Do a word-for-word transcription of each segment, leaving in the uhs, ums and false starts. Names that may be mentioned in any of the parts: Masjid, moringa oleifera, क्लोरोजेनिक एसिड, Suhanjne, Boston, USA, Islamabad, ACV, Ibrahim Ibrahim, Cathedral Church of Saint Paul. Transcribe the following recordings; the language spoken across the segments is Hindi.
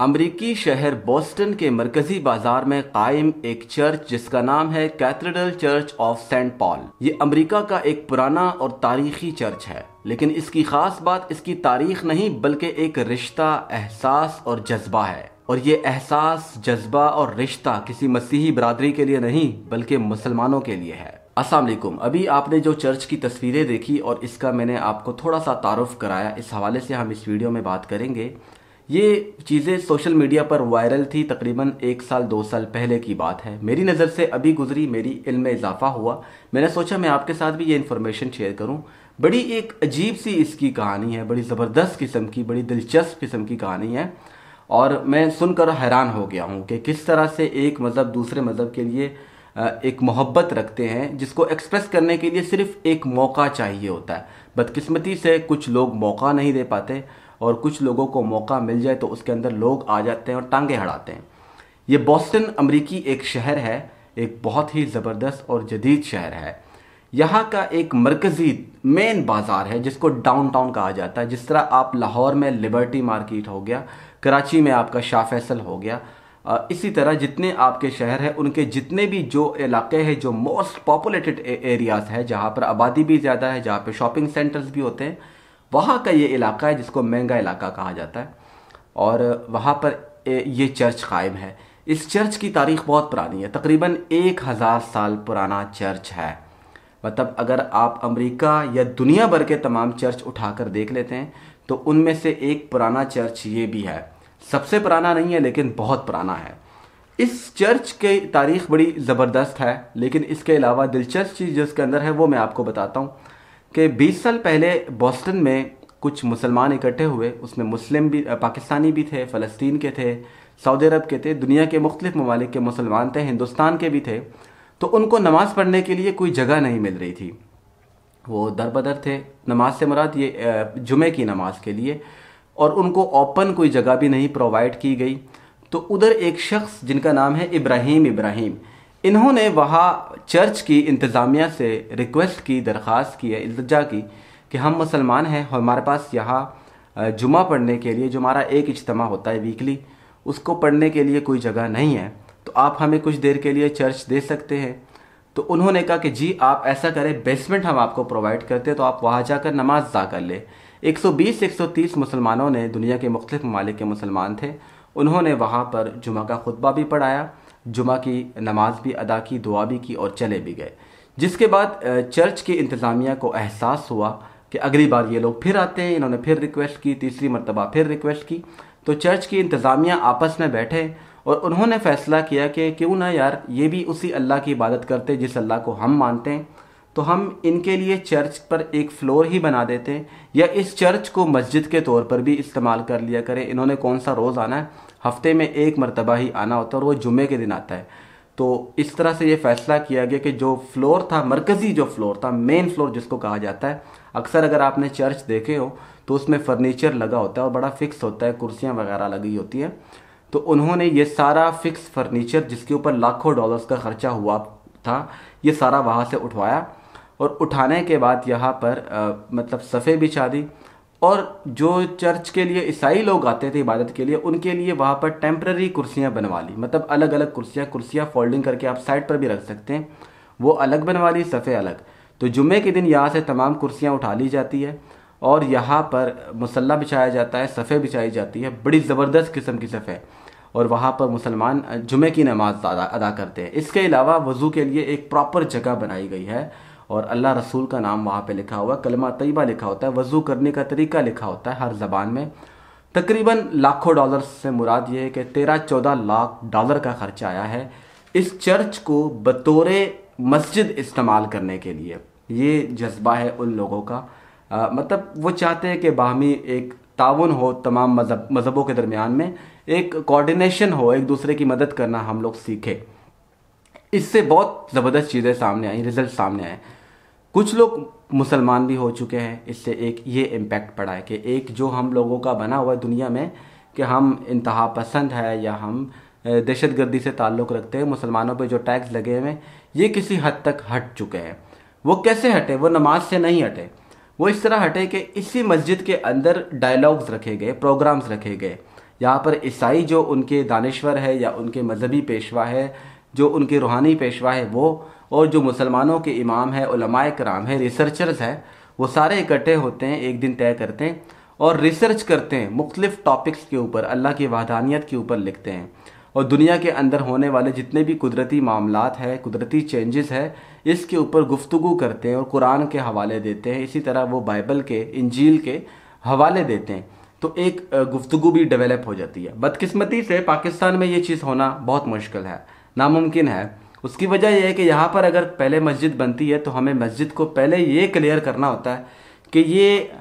अमरीकी शहर बोस्टन के मरकजी बाजार में कायम एक चर्च जिसका नाम है cathedral church of Saint Paul. ये अमरीका का एक पुराना और तारीखी चर्च है, लेकिन इसकी खास बात इसकी तारीख नहीं बल्कि एक रिश्ता, एहसास और जज्बा है। और ये एहसास, जज्बा और रिश्ता किसी मसीही बरादरी के लिए नहीं बल्कि मुसलमानों के लिए है। अस्सलाम वालेकुम। अभी आपने जो चर्च की तस्वीरें देखी और इसका मैंने आपको थोड़ा सा तारुफ कराया, इस हवाले से हम इस वीडियो में बात करेंगे। ये चीज़ें सोशल मीडिया पर वायरल थी, तकरीबन एक साल दो साल पहले की बात है। मेरी नज़र से अभी गुजरी, मेरी इल्म में इजाफा हुआ, मैंने सोचा मैं आपके साथ भी ये इन्फॉर्मेशन शेयर करूं। बड़ी एक अजीब सी इसकी कहानी है, बड़ी ज़बरदस्त किस्म की, बड़ी दिलचस्प किस्म की कहानी है और मैं सुनकर हैरान हो गया हूँ कि किस तरह से एक मज़हब दूसरे मज़हब के लिए एक मोहब्बत रखते हैं जिसको एक्सप्रेस करने के लिए सिर्फ एक मौका चाहिए होता है। बदकिस्मती से कुछ लोग मौका नहीं दे पाते और कुछ लोगों को मौका मिल जाए तो उसके अंदर लोग आ जाते हैं और टांगे हड़ाते हैं। ये बोस्टन अमरीकी एक शहर है, एक बहुत ही ज़बरदस्त और जदीद शहर है। यहाँ का एक मरकज़ी मेन बाज़ार है जिसको डाउनटाउन कहा जाता है। जिस तरह आप लाहौर में लिबर्टी मार्केट हो गया, कराची में आपका शाह फैसल हो गया, इसी तरह जितने आपके शहर हैं उनके जितने भी जो इलाके हैं, जो मोस्ट पॉपुलेटेड एरियाज़ है, जहाँ पर आबादी भी ज़्यादा है, जहाँ पर शॉपिंग सेंटर्स भी होते हैं, वहाँ का ये इलाका है जिसको महंगा इलाका कहा जाता है। और वहाँ पर ये चर्च कायम है। इस चर्च की तारीख बहुत पुरानी है, तकरीबन एक हज़ार साल पुराना चर्च है। मतलब अगर आप अमेरिका या दुनिया भर के तमाम चर्च उठाकर देख लेते हैं तो उनमें से एक पुराना चर्च ये भी है। सबसे पुराना नहीं है लेकिन बहुत पुराना है। इस चर्च की तारीख बड़ी ज़बरदस्त है, लेकिन इसके अलावा दिलचस्प चीज़ जो इसके अंदर है वो मैं आपको बताता हूँ कि बीस साल पहले बोस्टन में कुछ मुसलमान इकट्ठे हुए। उसमें मुस्लिम भी, पाकिस्तानी भी थे, फ़लस्तीन के थे, सऊदी अरब के थे, दुनिया के मुख्तलिफ ममालिक के मुसलमान थे, हिंदुस्तान के भी थे। तो उनको नमाज़ पढ़ने के लिए कोई जगह नहीं मिल रही थी, वो दर बदर थे। नमाज से मुराद ये जुमे की नमाज के लिए, और उनको ओपन कोई जगह भी नहीं प्रोवाइड की गई। तो उधर एक शख्स जिनका नाम है इब्राहिम इब्राहिम, इन्होंने वहाँ चर्च की इंतज़ामिया से रिक्वेस्ट की, दरख्वास्त की है, इल्तिजा की कि हम मुसलमान हैं और हमारे पास यहाँ जुमा पढ़ने के लिए, जो हमारा एक इज्तिमा होता है वीकली, उसको पढ़ने के लिए कोई जगह नहीं है, तो आप हमें कुछ देर के लिए चर्च दे सकते हैं। तो उन्होंने कहा कि जी आप ऐसा करें, बेसमेंट हम आपको प्रोवाइड करते हैं, तो आप वहाँ जाकर नमाज अदा कर ले। एक सौ बीस एक सौ तीस मुसलमानों ने, दुनिया के मुख्तलिफ ममालिक के मुसलमान थे, उन्होंने वहाँ पर जुमा का खुतबा भी पढ़ाया, जुमा की नमाज भी अदा की, दुआ भी की और चले भी गए। जिसके बाद चर्च की इंतज़ामिया को एहसास हुआ कि अगली बार ये लोग फिर आते हैं। इन्होंने फिर रिक्वेस्ट की, तीसरी मरतबा फिर रिक्वेस्ट की, तो चर्च की इंतज़ामिया आपस में बैठे और उन्होंने फ़ैसला किया कि क्यों ना यार, ये भी उसी अल्लाह की इबादत करते जिस अल्लाह को हम मानते हैं, तो हम इनके लिए चर्च पर एक फ़्लोर ही बना देते हैं, या इस चर्च को मस्जिद के तौर पर भी इस्तेमाल कर लिया करें। इन्होंने कौन सा रोज़ आना है, हफ्ते में एक मरतबा ही आना होता है और वो जुमे के दिन आता है। तो इस तरह से ये फ़ैसला किया गया कि जो फ्लोर था, मरकज़ी जो फ्लोर था, मेन फ्लोर जिसको कहा जाता है, अक्सर अगर आपने चर्च देखे हो तो उसमें फर्नीचर लगा होता है और बड़ा फिक्स होता है, कुर्सियाँ वगैरह लगी होती हैं। तो उन्होंने ये सारा फिक्स फर्नीचर जिसके ऊपर लाखों डॉलर्स का ख़र्चा हुआ था, ये सारा वहाँ से उठवाया और उठाने के बाद यहाँ पर आ, मतलब सफ़े बिछा दी। और जो चर्च के लिए ईसाई लोग आते थे इबादत के लिए, उनके लिए वहाँ पर टेम्परेरी कुर्सियाँ बनवा ली। मतलब अलग अलग कुर्सियाँ कुर्सियाँ फोल्डिंग करके आप साइड पर भी रख सकते हैं, वो अलग बनवा ली, सफ़े अलग। तो जुम्मे के दिन यहाँ से तमाम कुर्सियाँ उठा ली जाती है और यहाँ पर मुसल्ला बिछाया जाता है, सफ़े बिछाई जाती है, बड़ी ज़बरदस्त किस्म की सफ़े, और वहाँ पर मुसलमान जुमे की नमाज अदा करते हैं। इसके अलावा वज़ू के लिए एक प्रॉपर जगह बनाई गई है और अल्लाह रसूल का नाम वहाँ पे लिखा हुआ है, कलमा तैयबा लिखा होता है, वज़ू करने का तरीका लिखा होता है हर ज़बान में। तकरीबन लाखों डॉलर से मुराद ये है कि तेरह चौदह लाख डॉलर का ख़र्चा आया है इस चर्च को बतौरे मस्जिद इस्तेमाल करने के लिए। ये जज्बा है उन लोगों का, आ, मतलब वो चाहते हैं कि बाहमी एक ताउन हो, तमाम मजहब मजहबों के दरमियान में एक कोऑर्डिनेशन हो, एक दूसरे की मदद करना हम लोग सीखें। इससे बहुत ज़बरदस्त चीज़ें सामने आई, रिज़ल्ट सामने आए। कुछ लोग मुसलमान भी हो चुके हैं, इससे एक ये इम्पैक्ट पड़ा है कि एक जो हम लोगों का बना हुआ है दुनिया में कि हम इंतहा पसंद है या हम दहशत गर्दी से ताल्लुक़ रखते हैं, मुसलमानों पर जो टैक्स लगे हुए हैं ये किसी हद तक हट चुके हैं। वो कैसे हटे? वो नमाज से नहीं हटे, वो इस तरह हटे कि इसी मस्जिद के अंदर डायलॉग्स रखे गए, प्रोग्राम्स रखे गए। यहाँ पर ईसाई जो उनके दानिश्वर है या उनके मजहबी पेशवा है, जो उनके रूहानी पेशवा है वो, और जो मुसलमानों के इमाम है, उलमाए कराम है, रिसर्चर्स हैं, वो सारे इकट्ठे होते हैं, एक दिन तय करते हैं और रिसर्च करते हैं मुख्तलिफ़ टॉपिक्स के ऊपर, अल्लाह की वहदानियत के ऊपर लिखते हैं। और दुनिया के अंदर होने वाले जितने भी कुदरती मामलात है, कुदरती चेंजेस है, इसके ऊपर गुफ्तगू करते हैं और कुरान के हवाले देते हैं। इसी तरह वो बाइबल के, इंजील के हवाले देते हैं, तो एक गुफ्तगू भी डेवलप हो जाती है। बदकिस्मती से पाकिस्तान में ये चीज़ होना बहुत मुश्किल है, नामुमकिन है। उसकी वजह यह है कि यहाँ पर अगर पहले मस्जिद बनती है तो हमें मस्जिद को पहले ये क्लियर करना होता है कि ये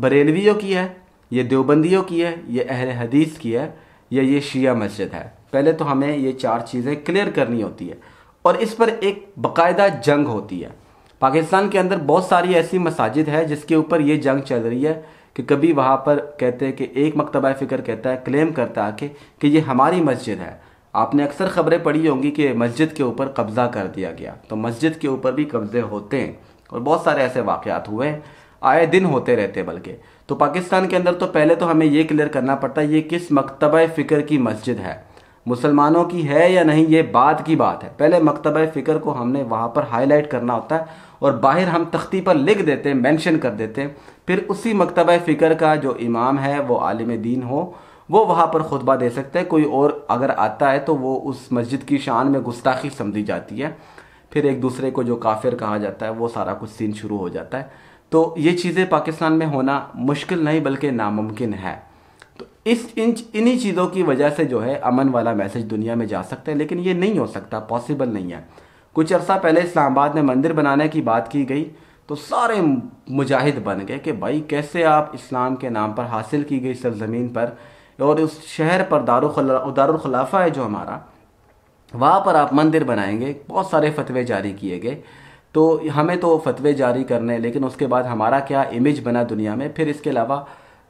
बरेलवियों की है, ये देवबंदियों की है, ये अहले हदीस की है, या ये शिया मस्जिद है। पहले तो हमें ये चार चीज़ें क्लियर करनी होती है और इस पर एक बाकायदा जंग होती है। पाकिस्तान के अंदर बहुत सारी ऐसी मसाजिद है जिसके ऊपर ये जंग चल रही है कि कभी वहाँ पर कहते हैं कि एक मकतबा फ़िक्र कहता है, क्लेम करता है कि, कि ये हमारी मस्जिद है। आपने अक्सर ख़बरें पढ़ी होंगी कि मस्जिद के ऊपर कब्ज़ा कर दिया गया, तो मस्जिद के ऊपर भी कब्ज़े होते हैं और बहुत सारे ऐसे वाक़यात हुए हैं, आए दिन होते रहते बल्कि। तो पाकिस्तान के अंदर तो पहले तो हमें ये क्लियर करना पड़ता है ये किस मकतबा फ़िक्र की मस्जिद है, मुसलमानों की है या नहीं, ये बाद की बात है। पहले मकतबा फ़िक्र को हमने वहाँ पर हाईलाइट करना होता है और बाहर हम तख्ती पर लिख देते हैं, मेंशन कर देते हैं। फिर उसी मकतबा फ़िक्र का जो इमाम है, वो आलिम दीन हो, वो वहाँ पर खुतबा दे सकता है। कोई और अगर आता है तो वो उस मस्जिद की शान में गुस्ताखी समझी जाती है, फिर एक दूसरे को जो काफिर कहा जाता है, वो सारा कुछ सीन शुरू हो जाता है। तो ये चीज़ें पाकिस्तान में होना मुश्किल नहीं बल्कि नामुमकिन है। तो इस इन इन्हीं चीज़ों की वजह से जो है अमन वाला मैसेज दुनिया में जा सकता है, लेकिन ये नहीं हो सकता, पॉसिबल नहीं है। कुछ अर्सा पहले इस्लामाबाद में मंदिर बनाने की बात की गई तो सारे मुजाहिद बन गए कि भाई कैसे आप इस्लाम के नाम पर हासिल की गई सरजमीन पर और उस शहर पर दारुल खुलाफा है जो हमारा, वहाँ पर आप मंदिर बनाएंगे। बहुत सारे फतवे जारी किए गए। तो हमें तो फतवे जारी करने, लेकिन उसके बाद हमारा क्या इमेज बना दुनिया में। फिर इसके अलावा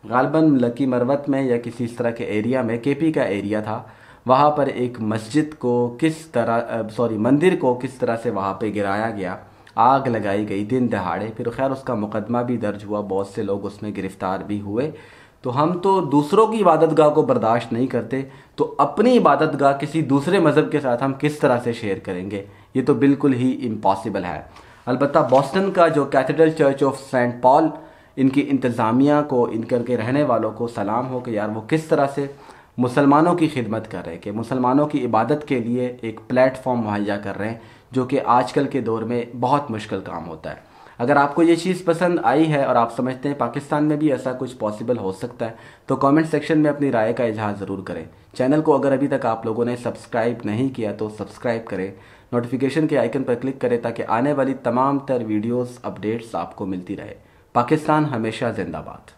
गालबन लकी मरवत में या किसी इस तरह के एरिया में, केपी का एरिया था, वहाँ पर एक मस्जिद को किस तरह, सॉरी मंदिर को किस तरह से वहाँ पे गिराया गया, आग लगाई गई दिन दहाड़े। फिर खैर उसका मुकदमा भी दर्ज हुआ, बहुत से लोग उसमें गिरफ्तार भी हुए। तो हम तो दूसरों की इबादतगाह को बर्दाश्त नहीं करते, तो अपनी इबादतगाह किसी दूसरे मज़हब के साथ हम किस तरह से शेयर करेंगे, ये तो बिल्कुल ही इम्पॉसिबल है। अलबत्ता बॉस्टन का जो cathedral church of Saint Paul, इनकी इंतज़ामिया को, इनकर के रहने वालों को सलाम हो कि यार वो किस तरह से मुसलमानों की खिदमत कर रहे हैं, कि मुसलमानों की इबादत के लिए एक प्लेटफॉर्म मुहैया कर रहे हैं, जो कि आजकल के दौर में बहुत मुश्किल काम होता है। अगर आपको ये चीज़ पसंद आई है और आप समझते हैं पाकिस्तान में भी ऐसा कुछ पॉसिबल हो सकता है, तो कमेंट सेक्शन में अपनी राय का इजहार ज़रूर करें। चैनल को अगर अभी तक आप लोगों ने सब्सक्राइब नहीं किया तो सब्सक्राइब करें, नोटिफिकेशन के आइकन पर क्लिक करें ताकि आने वाली तमाम तर वीडियोस अपडेट्स आपको मिलती रहे। पाकिस्तान हमेशा जिंदाबाद।